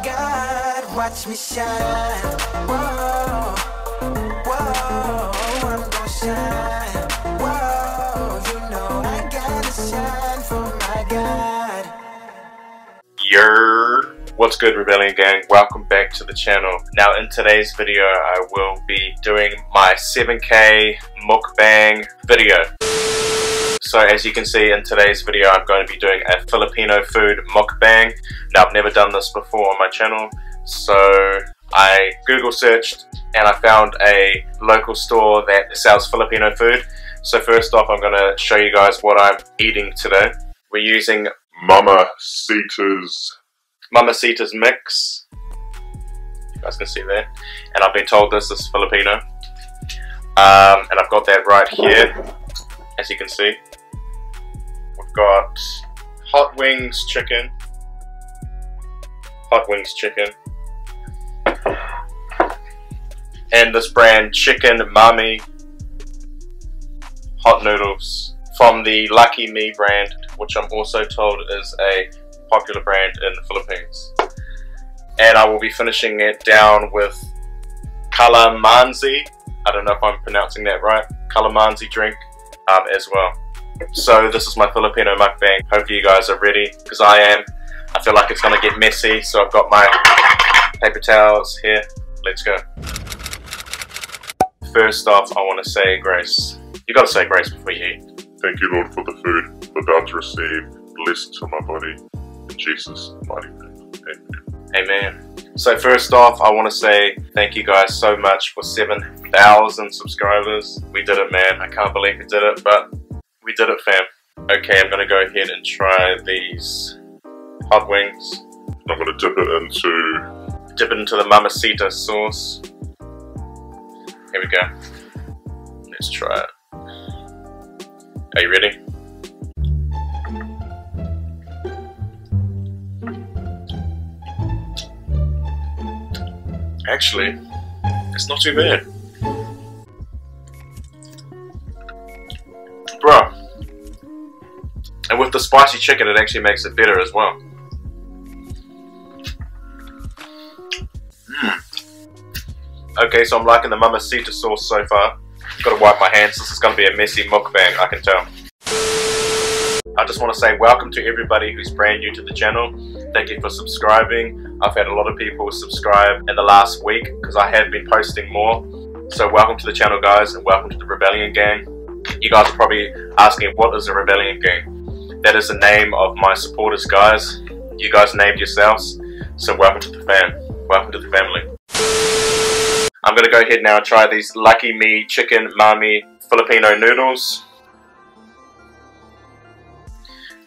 God, watch me shine. Whoa, whoa, I'm gonna shine. Whoa, you know I gotta shine for my God. Yer. What's good, Rebellion Gang? Welcome back to the channel. Now in today's video, I will be doing my 7K mukbang video. So as you can see in today's video, I'm going to be doing a Filipino food mukbang. Now I've never done this before on my channel, so I Google searched and I found a local store that sells Filipino food. So first off, I'm going to show you guys what I'm eating today. We're using Mamasita's mix. You guys can see there. And I've been told this is Filipino. And I've got that right here. As you can see, we've got hot wings chicken, and this brand Chicken Mami hot noodles from the Lucky Me brand, which I'm also told is a popular brand in the Philippines. And I will be finishing it down with Kalamansi. I don't know if I'm pronouncing that right. Kalamansi drink. As well. So this is my Filipino mukbang. Hopefully you guys are ready, because I am. I feel like it's gonna get messy, so I've got my paper towels here. Let's go. First off, I want to say grace. You gotta say grace before you eat. Thank you, Lord, for the food I'm about to receive. Blessed to my body in Jesus' mighty name. Amen. So first off, I want to say thank you guys so much for 7,000 subscribers. We did it, man. I can't believe we did it, but we did it, fam. Okay, I'm going to go ahead and try these hot wings. I'm going to dip it into the Mamasita sauce. Here we go. Let's try it. Are you ready? Actually, it's not too bad. Bruh. And with the spicy chicken, it actually makes it better as well. Okay, so I'm liking the Mamasita sauce so far. Gotta wipe my hands. This is gonna be a messy mukbang, I can tell. I just want to say welcome to everybody who's brand new to the channel. Thank you for subscribing. I've had a lot of people subscribe in the last week because I have been posting more. So welcome to the channel, guys, and welcome to the Rebellion Gang. You guys are probably asking, what is a Rebellion Gang? That is the name of my supporters, guys. You guys named yourselves. So welcome to the fam. Welcome to the family. I'm going to go ahead now and try these Lucky Me Chicken Mami Filipino noodles.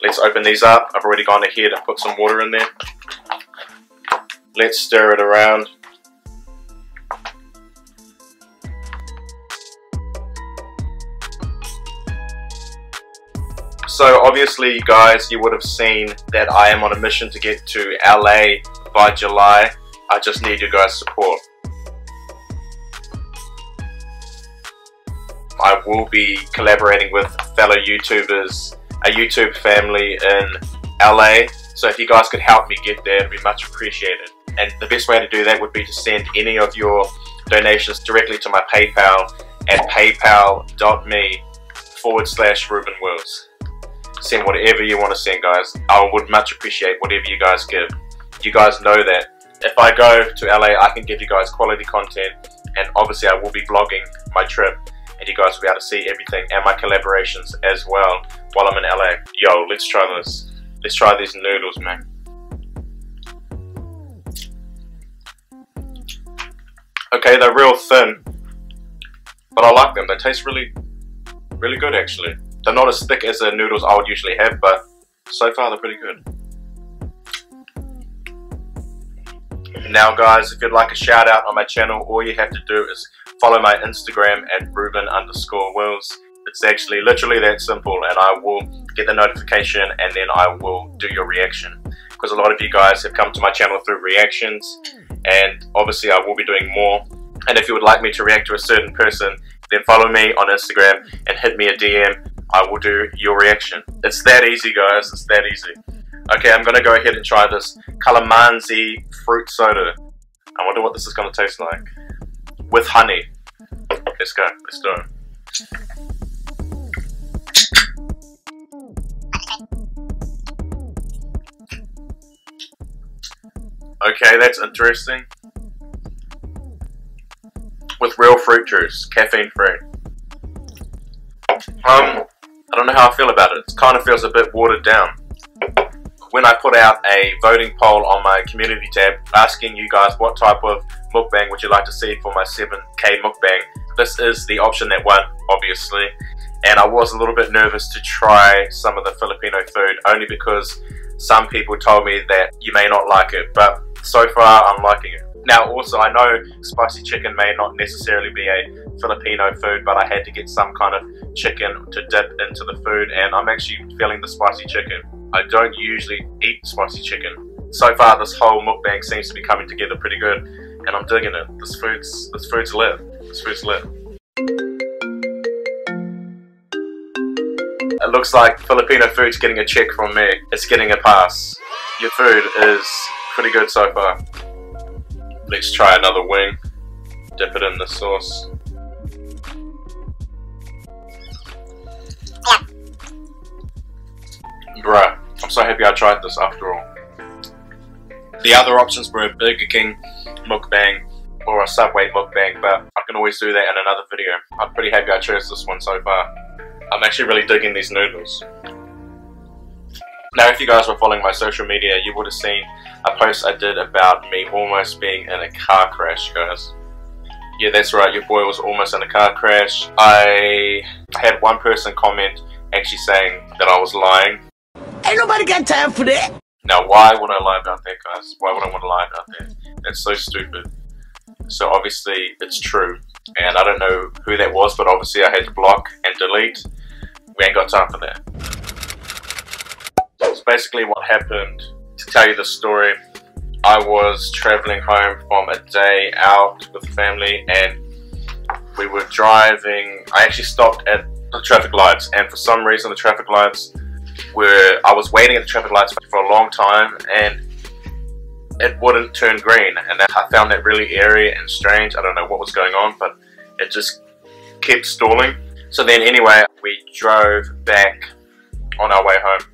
Let's open these up. I've already gone ahead and put some water in there. Let's stir it around. So obviously, you guys, you would have seen that I am on a mission to get to LA by July. I just need your guys' support. I will be collaborating with fellow YouTubers, a YouTube family in LA, so if you guys could help me get there, it'd be much appreciated. And the best way to do that would be to send any of your donations directly to my PayPal at paypal.me/Reuben Wills. Send whatever you want to send, guys. I would much appreciate whatever you guys give. You guys know that if I go to LA, I can give you guys quality content, and obviously I will be vlogging my trip, and you guys will be able to see everything and my collaborations as well while I'm in LA. Yo, let's try this. Let's try these noodles, man. Okay, they're real thin, but I like them. They taste really, really good, actually. They're not as thick as the noodles I would usually have, but so far they're pretty good. Now, guys, if you'd like a shout out on my channel, all you have to do is follow my Instagram at Reuben_Wills. It's actually literally that simple, and I will get the notification and then I will do your reaction, because a lot of you guys have come to my channel through reactions, and obviously I will be doing more. And if you would like me to react to a certain person, then follow me on Instagram and hit me a DM. I will do your reaction. It's that easy, guys. It's that easy. Okay, I'm gonna go ahead and try this Kalamansi fruit soda. I wonder what this is gonna taste like. With honey. Let's go. Let's do it. Okay, that's interesting. With real fruit juice, caffeine free. I don't know how I feel about it. It kind of feels a bit watered down. When I put out a voting poll on my community tab asking you guys what type of mukbang would you like to see for my 7K mukbang, this is the option that won, obviously. And I was a little bit nervous to try some of the Filipino food, only because some people told me that you may not like it, but so far I'm liking it. Now also, I know spicy chicken may not necessarily be a Filipino food, but I had to get some kind of chicken to dip into the food, and I'm actually feeling the spicy chicken. I don't usually eat spicy chicken. So far this whole mukbang seems to be coming together pretty good, and I'm digging it. This food's lit. This food's lit. It looks like Filipino food's getting a check from me. It's getting a pass. Your food is pretty good so far. Let's try another wing. Dip it in the sauce. Bruh, I'm so happy I tried this after all. The other options were a Burger King mukbang or a Subway mukbang, but I can always do that in another video. I'm pretty happy I chose this one so far. I'm actually really digging these noodles. Now if you guys were following my social media, you would have seen a post I did about me almost being in a car crash, guys. Yeah, that's right, your boy was almost in a car crash. I had one person comment actually saying that I was lying. Ain't nobody got time for that! Now why would I lie about that, guys? Why would I want to lie about that? That's so stupid. So obviously it's true, and I don't know who that was, but obviously I had to block and delete. We ain't got time for that. It's basically what happened. To tell you the story, I was traveling home from a day out with family, and we were driving. I actually stopped at the traffic lights, and for some reason the traffic lights were, I was waiting at the traffic lights for a long time, and it wouldn't turn green, and I found that really eerie and strange. I don't know what was going on, but it just kept stalling. So then anyway, we drove back on our way home,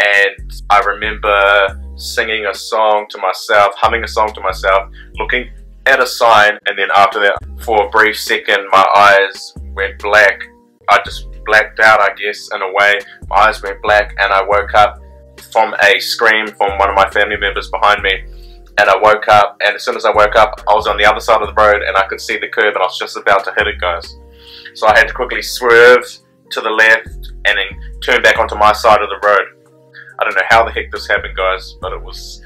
and I remember singing a song to myself, humming a song to myself, looking at a sign, and then after that, for a brief second, my eyes went black. I just blacked out, I guess, in a way. My eyes went black, and I woke up from a scream from one of my family members behind me, and I woke up, and as soon as I woke up, I was on the other side of the road, and I could see the curb, and I was just about to hit it, guys. So I had to quickly swerve to the left and then turn back onto my side of the road. I don't know how the heck this happened, guys, but it was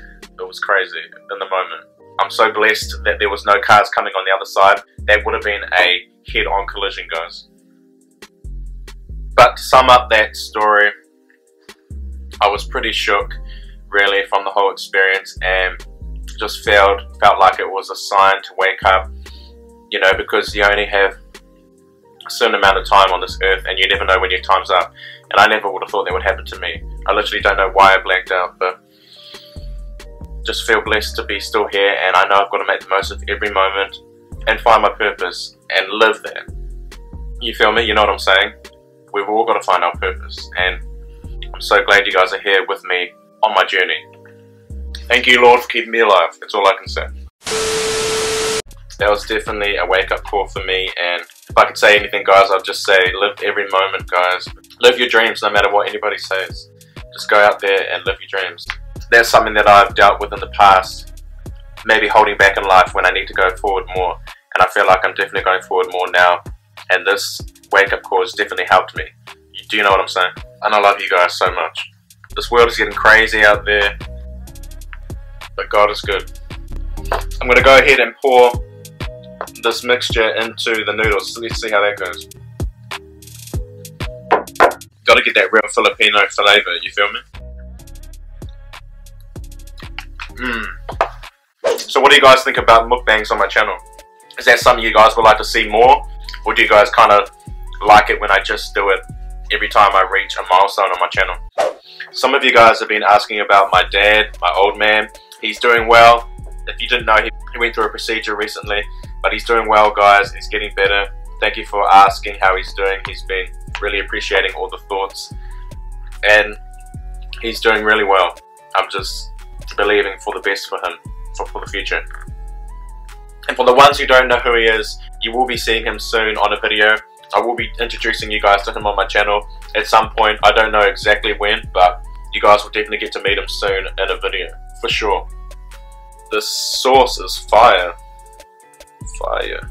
crazy in the moment. I'm so blessed that there was no cars coming on the other side. That would have been a head-on collision, guys. But to sum up that story, I was pretty shook, really, from the whole experience, and just felt like it was a sign to wake up, you know, because you only have a certain amount of time on this earth, and you never know when your time's up. And I never would have thought that would happen to me. I literally don't know why I blanked out, but just feel blessed to be still here, and I know I've got to make the most of every moment and find my purpose and live that. You feel me? You know what I'm saying? We've all got to find our purpose, and I'm so glad you guys are here with me on my journey. Thank you, Lord, for keeping me alive. That's all I can say. That was definitely a wake-up call for me, and if I could say anything, guys, I'd just say live every moment, guys. Live your dreams no matter what anybody says. Just go out there and live your dreams. That's something that I've dealt with in the past, maybe holding back in life when I need to go forward more, and I feel like I'm definitely going forward more now, and this wake-up call has definitely helped me. Do you know what I'm saying? And I love you guys so much. This world is getting crazy out there, but God is good. I'm gonna go ahead and pour this mixture into the noodles. Let's see how that goes. Gotta get that real Filipino flavor, you feel me? So what do you guys think about mukbangs on my channel? Is that something you guys would like to see more? Or do you guys kind of like it when I just do it every time I reach a milestone on my channel. Some of you guys have been asking about my dad, my old man. He's doing well. If you didn't know, he went through a procedure recently, but he's doing well, guys. He's getting better. Thank you for asking how he's doing. He's been really appreciating all the thoughts, and he's doing really well. I'm just believing for the best for him, for the future. And for the ones who don't know who he is, you will be seeing him soon on a video. I will be introducing you guys to him on my channel at some point. I don't know exactly when, but you guys will definitely get to meet him soon in a video, for sure. The sauce is fire. Fire.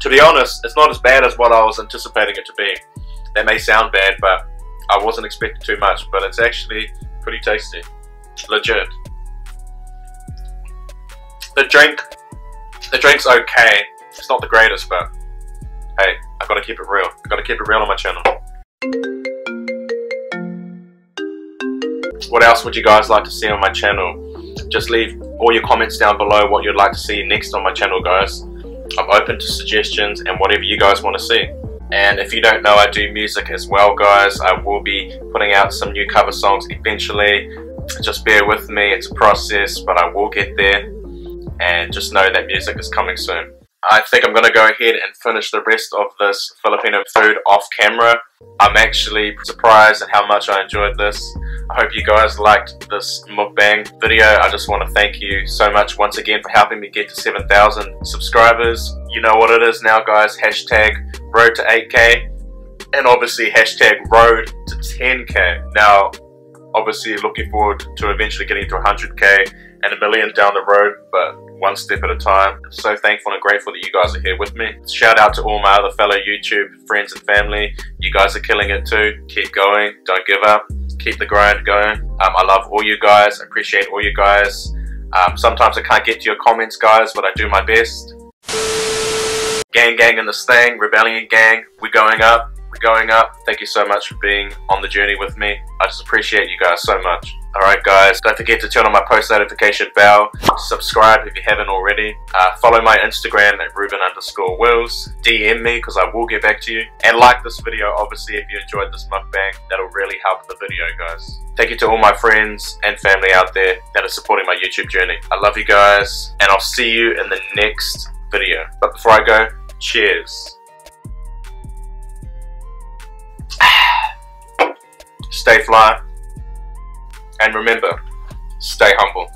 To be honest, it's not as bad as what I was anticipating it to be. That may sound bad, but I wasn't expecting too much, but it's actually pretty tasty. Legit. The drink's okay. It's not the greatest, but hey, I've got to keep it real. I've got to keep it real on my channel. What else would you guys like to see on my channel? Just leave all your comments down below what you'd like to see next on my channel, guys. I'm open to suggestions and whatever you guys want to see. And if you don't know, I do music as well, guys. I will be putting out some new cover songs eventually. Just bear with me, it's a process, but I will get there. And just know that music is coming soon. I think I'm going to go ahead and finish the rest of this Filipino food off camera. I'm actually surprised at how much I enjoyed this. I hope you guys liked this mukbang video. I just want to thank you so much once again for helping me get to 7,000 subscribers. You know what it is now, guys. Hashtag road to 8K. And obviously hashtag road to 10K. Now, obviously looking forward to eventually getting to 100K and 1 million down the road, but one step at a time. I'm so thankful and grateful that you guys are here with me. Shout out to all my other fellow YouTube friends and family. You guys are killing it too. Keep going. Don't give up. Keep the grind going. I love all you guys. I appreciate all you guys. Sometimes I can't get to your comments, guys, but I do my best. Gang gang in this thing. Rebellion gang. We're going up. We're going up. Thank you so much for being on the journey with me. I just appreciate you guys so much. Alright guys, don't forget to turn on my post notification bell, subscribe if you haven't already, follow my Instagram at Reuben_Wills, DM me because I will get back to you, and like this video obviously if you enjoyed this mukbang. That'll really help the video, guys. Thank you to all my friends and family out there that are supporting my YouTube journey. I love you guys, and I'll see you in the next video. But before I go, cheers. Stay fly. And remember, stay humble.